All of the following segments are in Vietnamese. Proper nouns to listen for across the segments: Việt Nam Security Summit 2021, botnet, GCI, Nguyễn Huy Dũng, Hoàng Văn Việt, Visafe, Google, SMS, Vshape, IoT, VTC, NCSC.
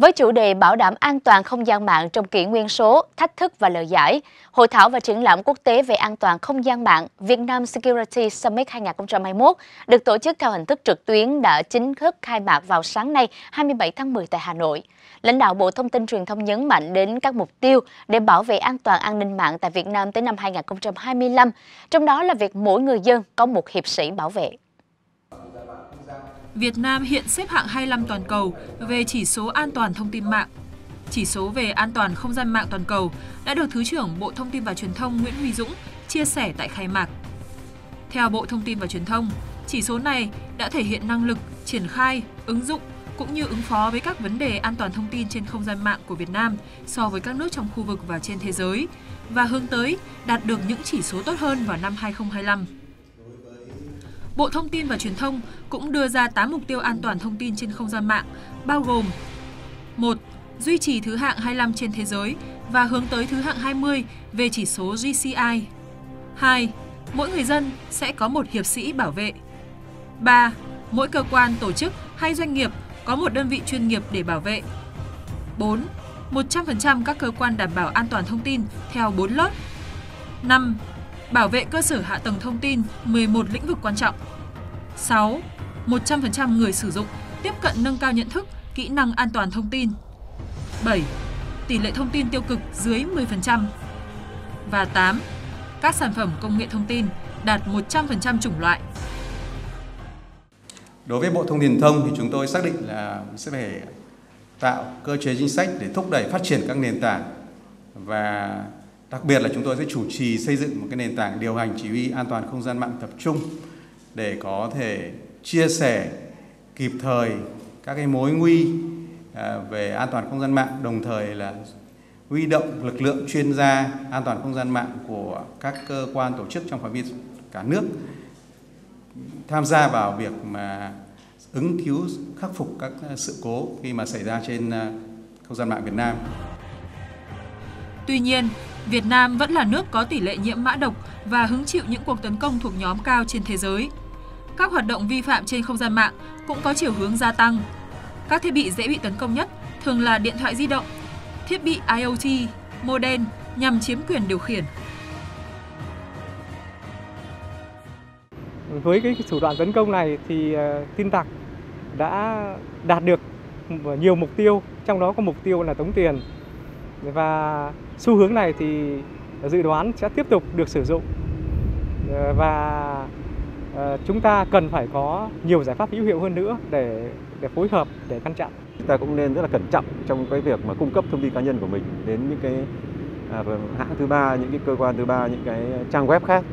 Với chủ đề bảo đảm an toàn không gian mạng trong kỷ nguyên số, thách thức và lời giải, Hội thảo và triển lãm quốc tế về an toàn không gian mạng Việt Nam Security Summit 2021 được tổ chức theo hình thức trực tuyến đã chính thức khai mạc vào sáng nay 27 tháng 10 tại Hà Nội. Lãnh đạo Bộ Thông tin Truyền thông nhấn mạnh đến các mục tiêu để bảo vệ an toàn an ninh mạng tại Việt Nam tới năm 2025, trong đó là việc mỗi người dân có một hiệp sĩ bảo vệ. Việt Nam hiện xếp hạng 25 toàn cầu về chỉ số an toàn thông tin mạng. Chỉ số về an toàn không gian mạng toàn cầu đã được Thứ trưởng Bộ Thông tin và Truyền thông Nguyễn Huy Dũng chia sẻ tại khai mạc. Theo Bộ Thông tin và Truyền thông, chỉ số này đã thể hiện năng lực, triển khai, ứng dụng cũng như ứng phó với các vấn đề an toàn thông tin trên không gian mạng của Việt Nam so với các nước trong khu vực và trên thế giới, và hướng tới đạt được những chỉ số tốt hơn vào năm 2025. Bộ Thông tin và Truyền thông cũng đưa ra 8 mục tiêu an toàn thông tin trên không gian mạng, bao gồm: 1. Duy trì thứ hạng 25 trên thế giới và hướng tới thứ hạng 20 về chỉ số GCI. 2. Mỗi người dân sẽ có một hiệp sĩ bảo vệ. 3. Mỗi cơ quan, tổ chức hay doanh nghiệp có một đơn vị chuyên nghiệp để bảo vệ. 4. 100% các cơ quan đảm bảo an toàn thông tin theo 4 lớp. 5. Bảo vệ cơ sở hạ tầng thông tin 11 lĩnh vực quan trọng. 6. 100% người sử dụng tiếp cận nâng cao nhận thức, kỹ năng an toàn thông tin. 7. Tỷ lệ thông tin tiêu cực dưới 10%. Và 8. Các sản phẩm công nghệ thông tin đạt 100% chủng loại. Đối với Bộ Thông tin Truyền thông thì chúng tôi xác định là sẽ phải tạo cơ chế chính sách để thúc đẩy phát triển các nền tảng, và đặc biệt là chúng tôi sẽ chủ trì xây dựng một cái nền tảng điều hành chỉ huy an toàn không gian mạng tập trung để có thể chia sẻ kịp thời các cái mối nguy về an toàn không gian mạng, đồng thời là huy động lực lượng chuyên gia an toàn không gian mạng của các cơ quan tổ chức trong phạm vi cả nước tham gia vào việc mà ứng cứu khắc phục các sự cố khi mà xảy ra trên không gian mạng Việt Nam. Tuy nhiên, Việt Nam vẫn là nước có tỷ lệ nhiễm mã độc và hứng chịu những cuộc tấn công thuộc nhóm cao trên thế giới. Các hoạt động vi phạm trên không gian mạng cũng có chiều hướng gia tăng. Các thiết bị dễ bị tấn công nhất thường là điện thoại di động, thiết bị IoT, modem nhằm chiếm quyền điều khiển. Với cái thủ đoạn tấn công này thì tin tặc đã đạt được nhiều mục tiêu, trong đó có mục tiêu là tống tiền. Và xu hướng này thì dự đoán sẽ tiếp tục được sử dụng, và chúng ta cần phải có nhiều giải pháp hữu hiệu hơn nữa để phối hợp, để ngăn chặn. Chúng ta cũng nên rất là cẩn trọng trong cái việc mà cung cấp thông tin cá nhân của mình đến những cái hãng thứ ba, những cái cơ quan thứ ba, những cái trang web khác.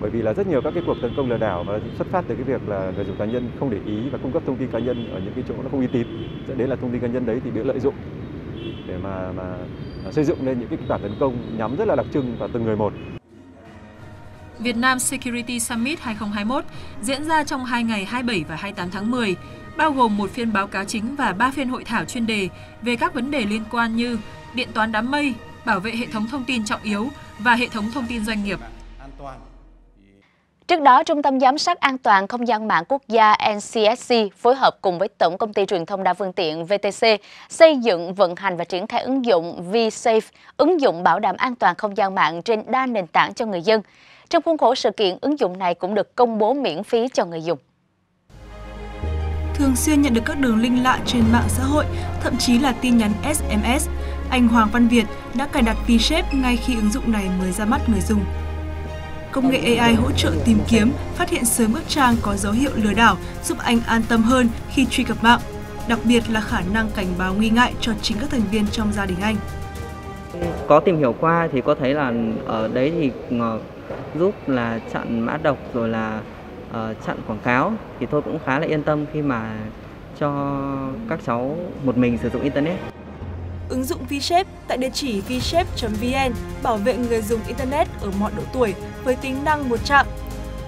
Bởi vì là rất nhiều các cái cuộc tấn công lừa đảo và xuất phát từ cái việc là người dùng cá nhân không để ý và cung cấp thông tin cá nhân ở những cái chỗ nó không uy tín. Dẫn đến là thông tin cá nhân đấy thì bị lợi dụng để mà xây dựng lên những kịch bản tấn công nhắm rất là đặc trưng vào từng người một. Việt Nam Security Summit 2021 diễn ra trong 2 ngày 27 và 28 tháng 10, bao gồm một phiên báo cáo chính và 3 phiên hội thảo chuyên đề về các vấn đề liên quan như điện toán đám mây, bảo vệ hệ thống thông tin trọng yếu và hệ thống thông tin doanh nghiệp. Trước đó, Trung tâm Giám sát An toàn Không gian mạng Quốc gia NCSC phối hợp cùng với Tổng Công ty Truyền thông Đa phương tiện VTC xây dựng, vận hành và triển khai ứng dụng Visafe, ứng dụng bảo đảm an toàn không gian mạng trên đa nền tảng cho người dân. Trong khuôn khổ sự kiện, ứng dụng này cũng được công bố miễn phí cho người dùng. Thường xuyên nhận được các đường link lạ trên mạng xã hội, thậm chí là tin nhắn SMS, anh Hoàng Văn Việt đã cài đặt Vshape ngay khi ứng dụng này mới ra mắt người dùng. Công nghệ AI hỗ trợ tìm kiếm, phát hiện sớm các trang có dấu hiệu lừa đảo, giúp anh an tâm hơn khi truy cập mạng, đặc biệt là khả năng cảnh báo nguy ngại cho chính các thành viên trong gia đình anh. Có tìm hiểu qua thì có thấy là ở đấy thì giúp là chặn mã độc rồi là chặn quảng cáo, thì tôi cũng khá là yên tâm khi mà cho các cháu một mình sử dụng Internet. Ứng dụng Vshape tại địa chỉ vshape.vn bảo vệ người dùng Internet ở mọi độ tuổi với tính năng một chạm.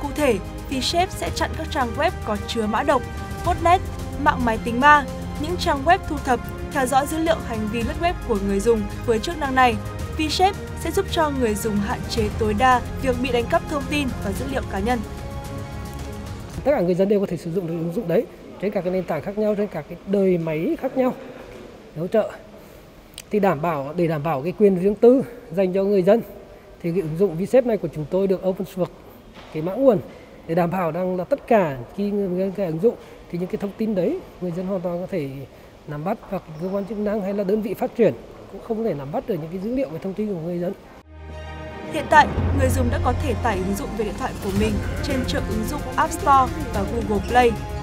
Cụ thể, Vshape sẽ chặn các trang web có chứa mã độc, botnet, mạng máy tính ma, những trang web thu thập, theo dõi dữ liệu hành vi lướt web của người dùng. Với chức năng này, Vshape sẽ giúp cho người dùng hạn chế tối đa việc bị đánh cắp thông tin và dữ liệu cá nhân. Tất cả người dân đều có thể sử dụng được ứng dụng đấy trên các cái nền tảng khác nhau, trên các cái đời máy khác nhau. hỗ trợ. Thì để đảm bảo cái quyền riêng tư dành cho người dân thì cái ứng dụng Vshape này của chúng tôi được open source cái mã nguồn để đảm bảo rằng là tất cả cái ứng dụng thì những cái thông tin đấy người dân hoàn toàn có thể nắm bắt, hoặc cơ quan chức năng hay là đơn vị phát triển cũng không thể nắm bắt được những cái dữ liệu về thông tin của người dân. Hiện tại, người dùng đã có thể tải ứng dụng về điện thoại của mình trên trạm ứng dụng App Store và Google Play.